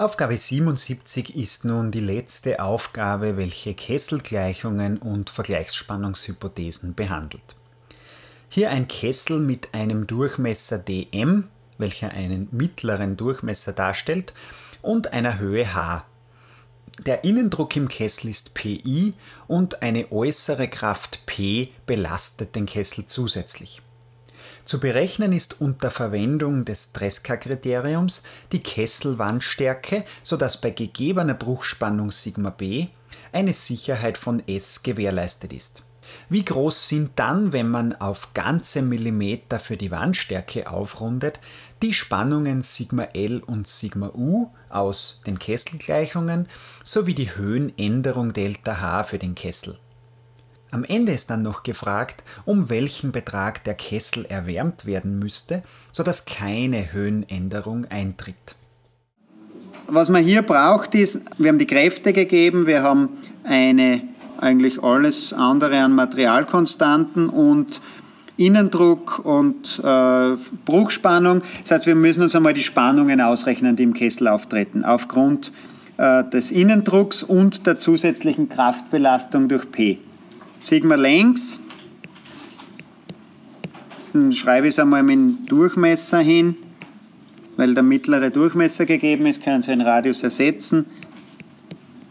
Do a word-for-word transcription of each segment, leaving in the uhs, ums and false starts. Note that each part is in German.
Aufgabe siebenundsiebzig ist nun die letzte Aufgabe, welche Kesselgleichungen und Vergleichsspannungshypothesen behandelt. Hier ein Kessel mit einem Durchmesser dm, welcher einen mittleren Durchmesser darstellt, und einer Höhe h. Der Innendruck im Kessel ist Pi und eine äußere Kraft P belastet den Kessel zusätzlich. Zu berechnen ist unter Verwendung des Tresca-Kriteriums die Kesselwandstärke, sodass bei gegebener Bruchspannung Sigma B eine Sicherheit von S gewährleistet ist. Wie groß sind dann, wenn man auf ganze Millimeter für die Wandstärke aufrundet, die Spannungen Sigma L und Sigma U aus den Kesselgleichungen sowie die Höhenänderung Delta H für den Kessel? Am Ende ist dann noch gefragt, um welchen Betrag der Kessel erwärmt werden müsste, sodass keine Höhenänderung eintritt. Was man hier braucht ist, wir haben die Kräfte gegeben, wir haben eine, eigentlich alles andere an Materialkonstanten und Innendruck und äh, Bruchspannung. Das heißt, wir müssen uns einmal die Spannungen ausrechnen, die im Kessel auftreten, aufgrund äh, des Innendrucks und der zusätzlichen Kraftbelastung durch P. Sigma längs, dann schreibe ich es einmal mit dem Durchmesser hin, weil der mittlere Durchmesser gegeben ist, können Sie den Radius ersetzen.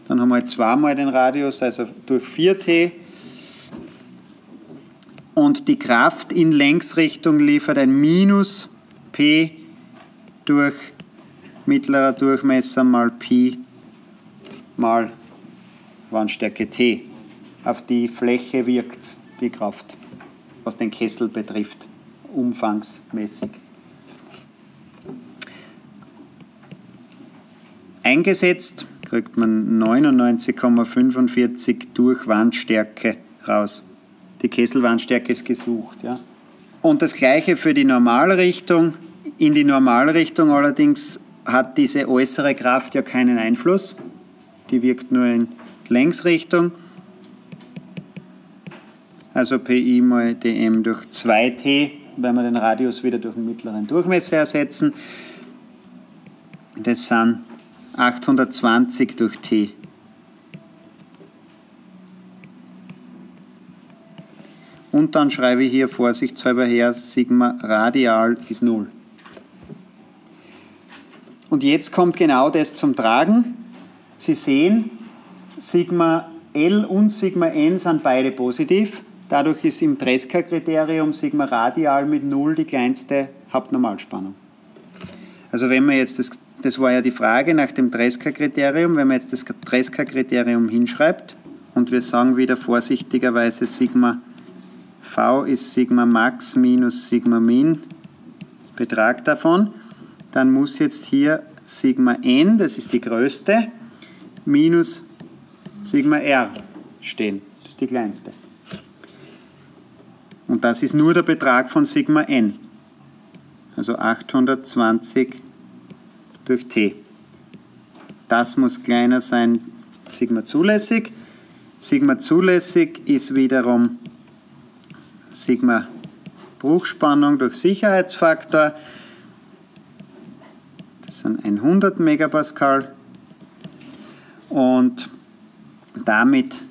Dann haben wir zweimal den Radius, also durch vier t. Und die Kraft in Längsrichtung liefert ein Minus P durch mittlerer Durchmesser mal Pi mal Wandstärke T. Auf die Fläche wirkt die Kraft, was den Kessel betrifft, umfangsmäßig. Eingesetzt kriegt man neunundneunzig Komma fünfundvierzig durch Wandstärke raus. Die Kesselwandstärke ist gesucht. Ja. Und das gleiche für die Normalrichtung. In die Normalrichtung allerdings hat diese äußere Kraft ja keinen Einfluss. Die wirkt nur in Längsrichtung. Also Pi mal dm durch zwei t, weil wir den Radius wieder durch den mittleren Durchmesser ersetzen. Das sind achthundertzwanzig durch t. Und dann schreibe ich hier vorsichtshalber her, Sigma radial ist null. Und jetzt kommt genau das zum Tragen. Sie sehen, Sigma L und Sigma N sind beide positiv. Dadurch ist im Tresca-Kriterium Sigma radial mit null die kleinste Hauptnormalspannung. Also wenn wir jetzt, das, das war ja die Frage nach dem Tresca-Kriterium, wenn man jetzt das Tresca-Kriterium hinschreibt und wir sagen wieder vorsichtigerweise Sigma V ist Sigma Max minus Sigma Min, Betrag davon, dann muss jetzt hier Sigma N, das ist die größte, minus Sigma R stehen, das ist die kleinste. Und das ist nur der Betrag von Sigma N. Also achthundertzwanzig durch T. Das muss kleiner sein, Sigma zulässig. Sigma zulässig ist wiederum Sigma Bruchspannung durch Sicherheitsfaktor. Das sind hundert Megapascal. Und damit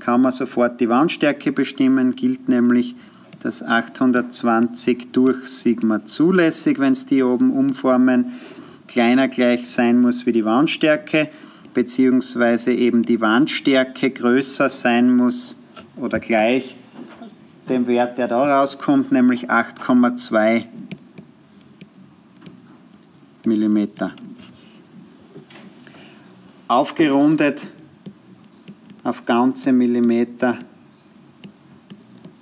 kann man sofort die Wandstärke bestimmen, gilt nämlich das achthundertzwanzig durch Sigma zulässig, wenn es die oben umformen, kleiner gleich sein muss wie die Wandstärke, beziehungsweise eben die Wandstärke größer sein muss oder gleich dem Wert, der da rauskommt, nämlich acht Komma zwei Millimeter. Aufgerundet auf ganze Millimeter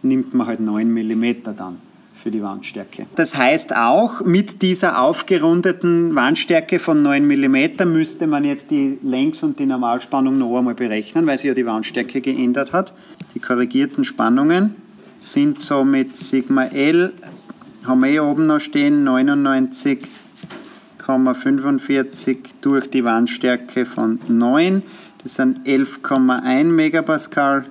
nimmt man halt neun Millimeter dann für die Wandstärke. Das heißt auch, mit dieser aufgerundeten Wandstärke von neun Millimeter müsste man jetzt die Längs- und die Normalspannung noch einmal berechnen, weil sich ja die Wandstärke geändert hat. Die korrigierten Spannungen sind somit Sigma L, haben wir eh oben noch stehen, neunundneunzig Komma fünfundvierzig durch die Wandstärke von neun. Das sind elf Komma eins Megapascal,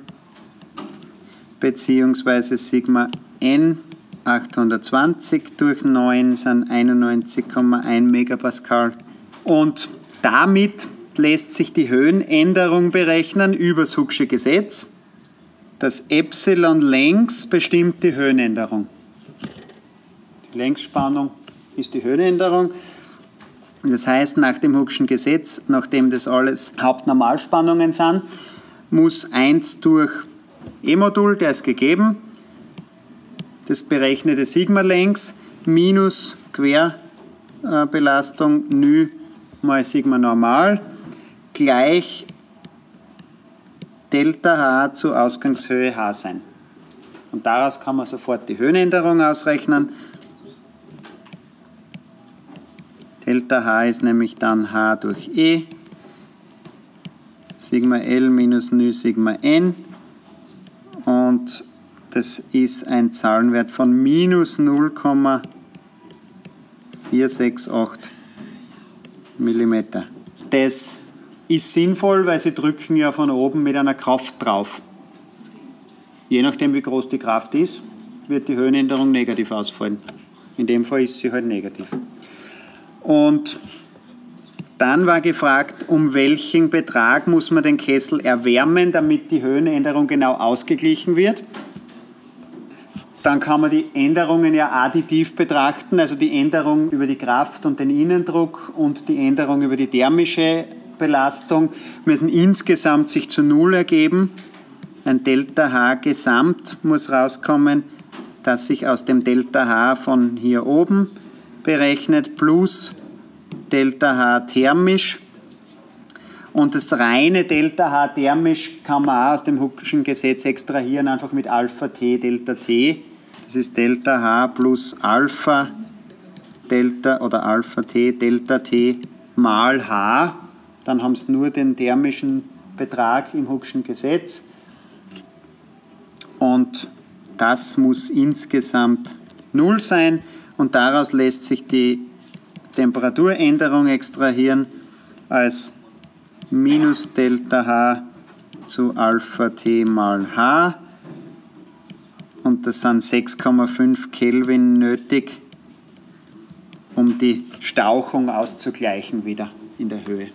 beziehungsweise Sigma N achthundertzwanzig durch neun sind einundneunzig Komma eins Megapascal. Und damit lässt sich die Höhenänderung berechnen über das Hooksche Gesetz. Das Epsilon längs bestimmt die Höhenänderung. Die Längsspannung ist die Höhenänderung. Das heißt, nach dem Hoockschen Gesetz, nachdem das alles Hauptnormalspannungen sind, muss eins durch E-Modul, der ist gegeben, das berechnete Sigma längs minus Querbelastung ν mal Sigma normal gleich Delta H zu Ausgangshöhe H sein. Und daraus kann man sofort die Höhenänderung ausrechnen. Delta H ist nämlich dann H durch E, Sigma L minus ν Sigma N, und das ist ein Zahlenwert von minus null Komma vier sechs acht Millimeter. Das ist sinnvoll, weil sie drücken ja von oben mit einer Kraft drauf. Je nachdem wie groß die Kraft ist, wird die Höhenänderung negativ ausfallen. In dem Fall ist sie halt negativ. Und dann war gefragt, um welchen Betrag muss man den Kessel erwärmen, damit die Höhenänderung genau ausgeglichen wird. Dann kann man die Änderungen ja additiv betrachten, also die Änderung über die Kraft und den Innendruck und die Änderung über die thermische Belastung müssen insgesamt sich zu null ergeben. Ein Delta H gesamt muss rauskommen, das sich aus dem Delta H von hier oben berechnet, plus Delta H thermisch, und das reine Delta H thermisch kann man auch aus dem Hoockschen Gesetz extrahieren, einfach mit Alpha T Delta T. Das ist Delta H plus Alpha Delta oder Alpha T Delta T mal H. Dann haben sie nur den thermischen Betrag im Hoockschen Gesetz, und das muss insgesamt null sein, und daraus lässt sich die Temperaturänderung extrahieren als minus Delta H zu Alpha T mal H, und das sind sechs Komma fünf Kelvin nötig, um die Stauchung auszugleichen wieder in der Höhe.